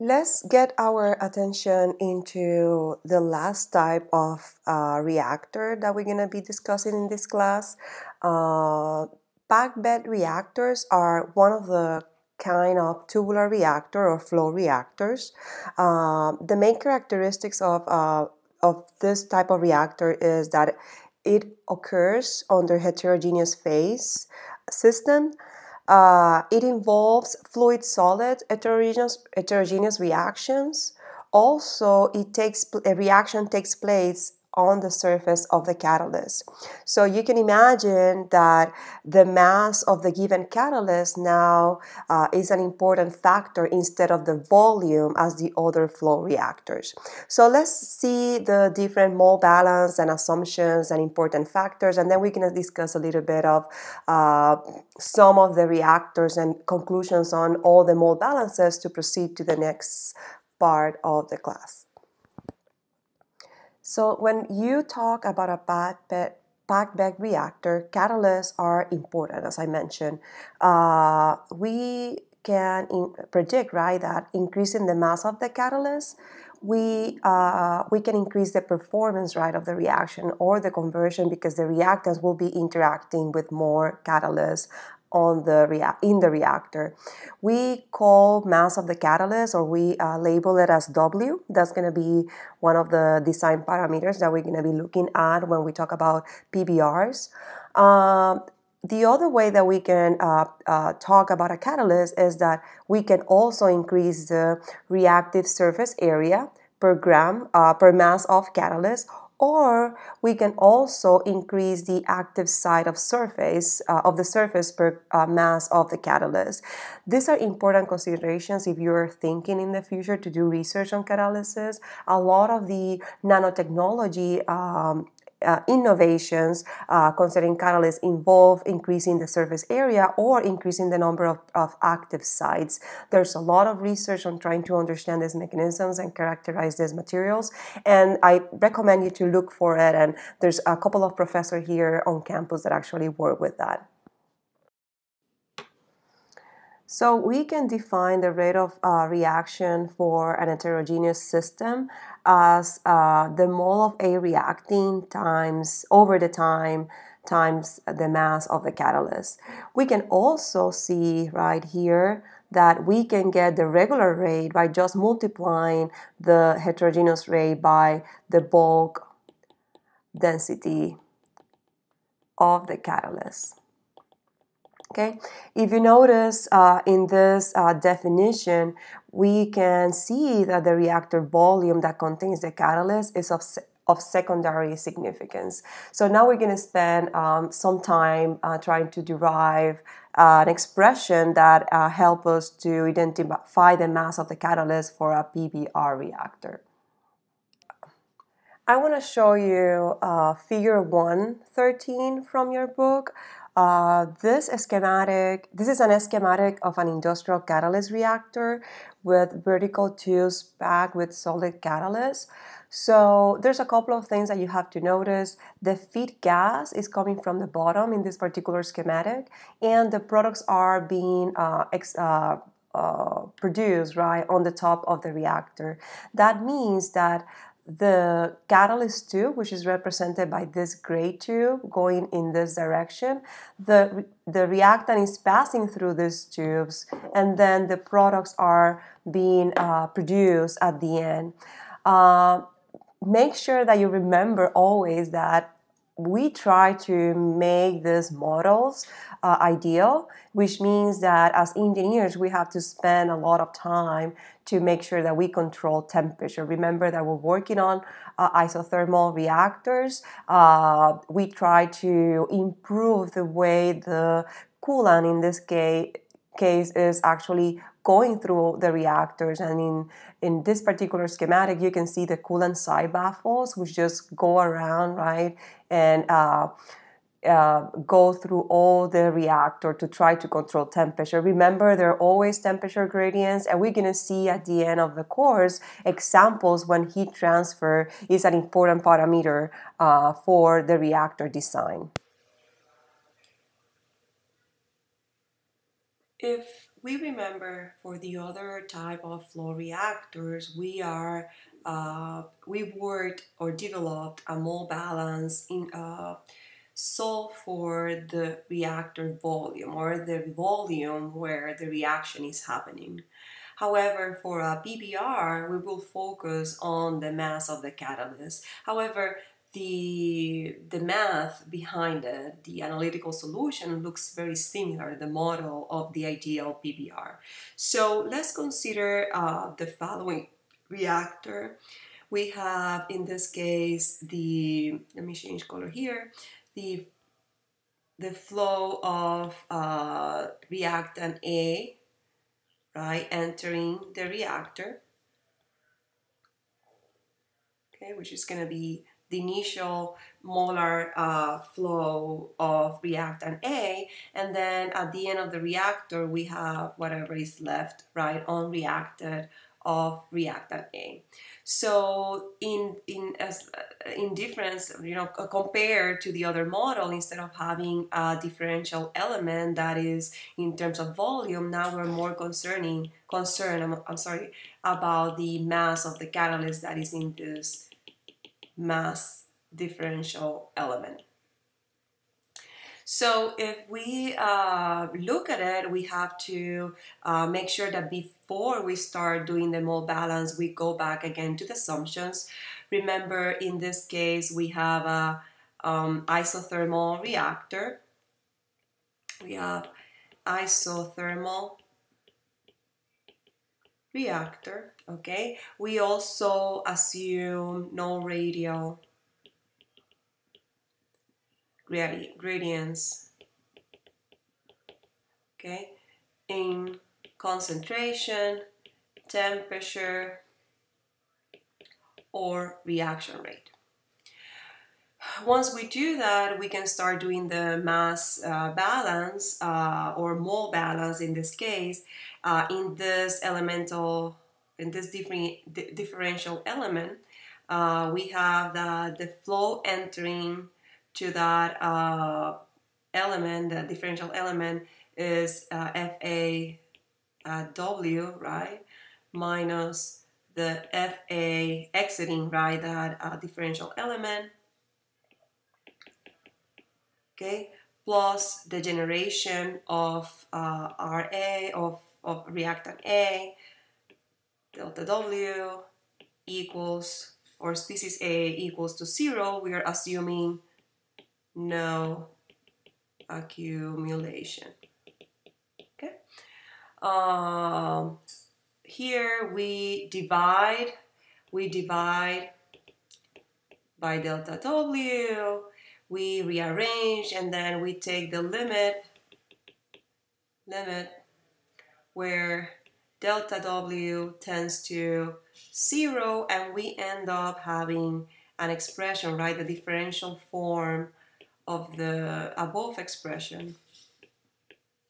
Let's get our attention into the last type of reactor that we're going to be discussing in this class. Packed bed reactors are one of the kind of tubular reactor or flow reactors. The main characteristics of this type of reactor is that it occurs under heterogeneous phase system. It involves fluid-solid heterogeneous reactions. Also, a reaction takes place on the surface of the catalyst. So you can imagine that the mass of the given catalyst now is an important factor instead of the volume as the other flow reactors. So let's see the different mole balance and assumptions and important factors, and then we can discuss a little bit of some of the reactors and conclusions on all the mole balances to proceed to the next part of the class. So when you talk about a packed bed reactor, catalysts are important, as I mentioned. We can predict, right, that increasing the mass of the catalyst, we can increase the performance, right, of the reaction or the conversion, because the reactants will be interacting with more catalysts in the reactor. We call mass of the catalyst, or we label it as W. That's going to be one of the design parameters that we're going to be looking at when we talk about PBRs. The other way that we can talk about a catalyst is that we can also increase the reactive surface area per gram per mass of catalyst, or we can also increase the active side of surface per mass of the catalyst. These are important considerations if you're thinking in the future to do research on catalysis. A lot of the nanotechnology innovations concerning catalysts involve increasing the surface area or increasing the number of active sites. There's a lot of research on trying to understand these mechanisms and characterize these materials, and I recommend you to look for it, and there's a couple of professors here on campus that actually work with that. So we can define the rate of reaction for an heterogeneous system as the mole of A reacting times the mass of the catalyst. We can also see right here that we can get the regular rate by just multiplying the heterogeneous rate by the bulk density of the catalyst. Okay, if you notice in this definition, we can see that the reactor volume that contains the catalyst is of secondary significance. So now we're going to spend some time trying to derive an expression that helps us to identify the mass of the catalyst for a PBR reactor. I want to show you figure 1.13 from your book. This is a schematic of an industrial catalyst reactor with vertical tubes packed with solid catalyst. So there's a couple of things that you have to notice. The feed gas is coming from the bottom in this particular schematic, and the products are being produced right on the top of the reactor. That means that the catalyst tube, which is represented by this gray tube going in this direction, the reactant is passing through these tubes, and then the products are being produced at the end. Make sure that you remember always that we try to make these models ideal, which means that as engineers, we have to spend a lot of time to make sure that we control temperature. Remember that we're working on isothermal reactors. We try to improve the way the coolant, in this case, is actually going through the reactors, and in this particular schematic, you can see the coolant side baffles, which just go around, right, and go through all the reactor to try to control temperature. Remember, there are always temperature gradients, and we're going to see at the end of the course examples when heat transfer is an important parameter for the reactor design. If we remember for the other type of flow reactors, we worked or developed a mole balance in solve for the reactor volume or the volume where the reaction is happening. However, for a PBR, we will focus on the mass of the catalyst. However, the math behind it, the analytical solution, looks very similar, the model of the ideal PBR. So let's consider the following reactor. We have, in this case, let me change color here, the flow of reactant A, right, entering the reactor, okay, which is going to be the initial molar flow of reactant A, and then at the end of the reactor we have whatever is left, right, unreacted of reactant A. So in difference, you know, compared to the other model, instead of having a differential element that is in terms of volume, now we're more concerned about the mass of the catalyst that is in this mass differential element. So if we look at it, we have to make sure that before we start doing the mole balance, we go back again to the assumptions. Remember, in this case, we have a isothermal reactor. We have isothermal reactor, okay? We also assume no radial gradients, okay, in concentration, temperature, or reaction rate. Once we do that, we can start doing the mass balance or mole balance in this case, in this differential element. We have the flow entering to that element, the differential element is FAW, right, minus the FA exiting, right, that differential element, okay, plus the generation of RA, of reactant A, delta W equals, or species A equals to 0, we are assuming no accumulation, okay? Here we divide by delta W, we rearrange, and then we take the limit where delta W tends to 0, and we end up having an expression, right, the differential form of the above expression,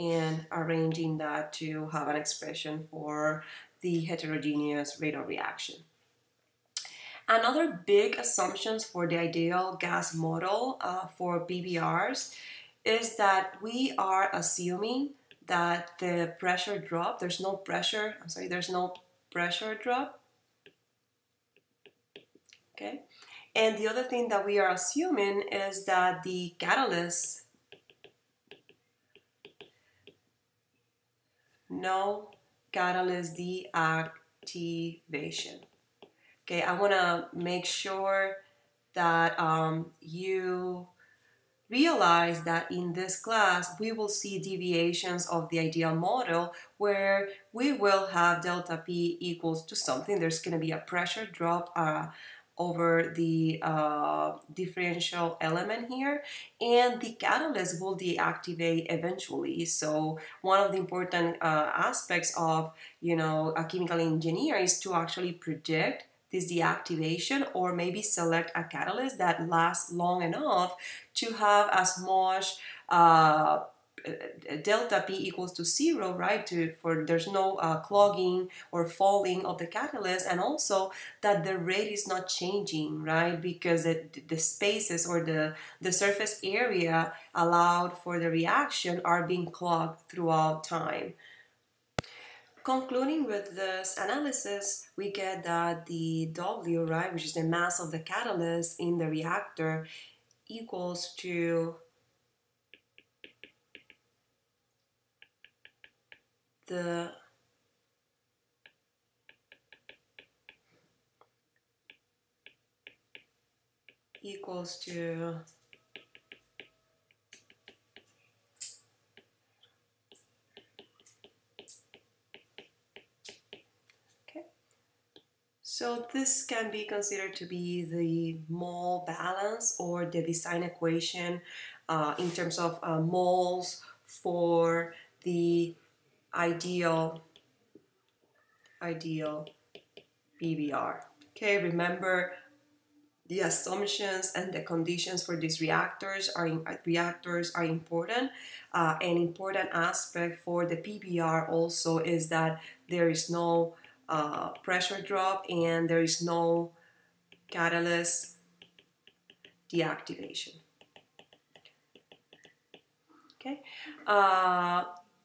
and arranging that to have an expression for the heterogeneous rate of reaction. Another big assumption for the ideal gas model for PBRs is that we are assuming that the pressure drop, there's no pressure drop, okay? And the other thing that we are assuming is that the catalyst, no catalyst deactivation. Okay, I want to make sure that you realize that in this class we will see deviations of the ideal model where we will have delta P equals to something. There's going to be a pressure drop over the differential element here, and the catalyst will deactivate eventually. So one of the important aspects of, you know, a chemical engineer is to actually predict this deactivation, or maybe select a catalyst that lasts long enough to have as much delta P equals to 0, right, for there's no clogging or falling of the catalyst, and also that the rate is not changing, right, because the spaces or the surface area allowed for the reaction are being clogged throughout time, Concluding with this analysis, we get that the W, right, which is the mass of the catalyst in the reactor, equals to the So this can be considered to be the mole balance or the design equation in terms of moles for the ideal PBR. Okay, remember the assumptions and the conditions for these reactors are important. An important aspect for the PBR also is that there is no pressure drop and there is no catalyst deactivation. Okay,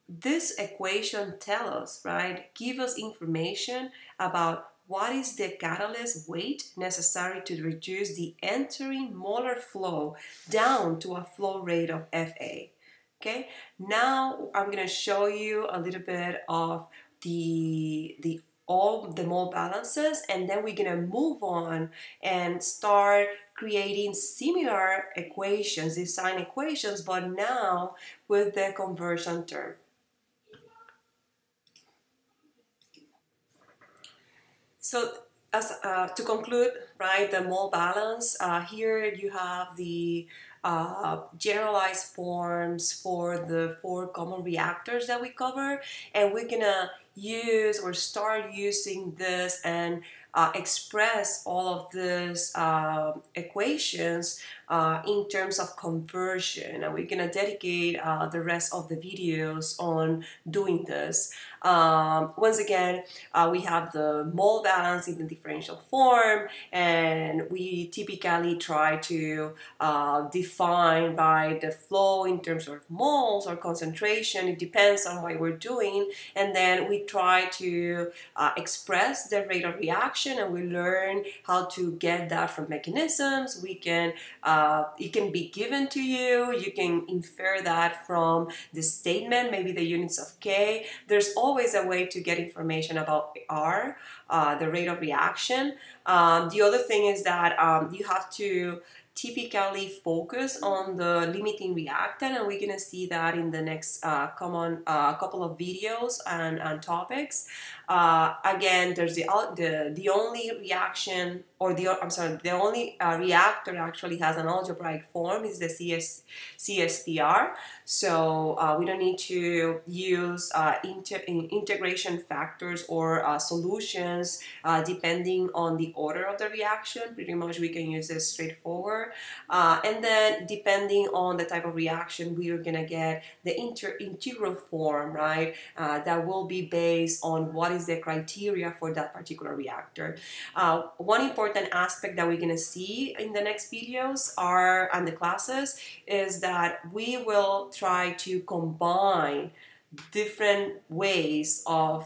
this equation tells us, right, give us information about what is the catalyst weight necessary to reduce the entering molar flow down to a flow rate of Fa. Okay, now I'm going to show you a little bit of all the mole balances, and then we're gonna move on and start creating similar equations, design equations, but now with the conversion term. So to conclude, right, the mole balance, here you have the generalized forms for the 4 common reactors that we cover, and we're gonna use or start using this and express all of these equations in terms of conversion, and we're gonna dedicate the rest of the videos on doing this. Once again, we have the mole balance in the differential form, and we typically try to define by the flow in terms of moles or concentration. It depends on what we're doing, and then we try to express the rate of reaction, and we learn how to get that from mechanisms. We can it can be given to you. You can infer that from the statement, maybe the units of K. There's always a way to get information about R, the rate of reaction. The other thing is that you have to typically focus on the limiting reactant, and we're gonna see that in the next couple of videos and topics. Again, there's the only reaction, or the only reactor actually has an algebraic form is the CSTR. So we don't need to use integration factors or solutions depending on the order of the reaction. Pretty much we can use this straightforward. And then depending on the type of reaction, we are gonna get the integral form, right? That will be based on what is the criteria for that particular reactor. One important aspect that we're going to see in the next videos and the classes is that we will try to combine different ways of,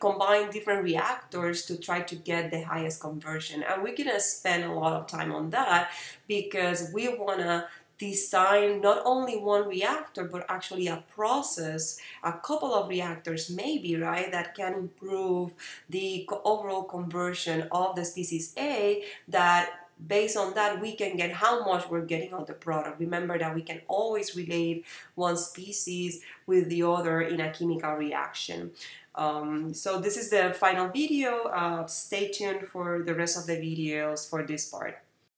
combine different reactors to try to get the highest conversion. And we're going to spend a lot of time on that because we want to design not only one reactor, but actually a process, a couple of reactors maybe, right, that can improve the overall conversion of the species A, that based on that we can get how much we're getting of the product. Remember that we can always relate one species with the other in a chemical reaction. So this is the final video. Stay tuned for the rest of the videos for this part.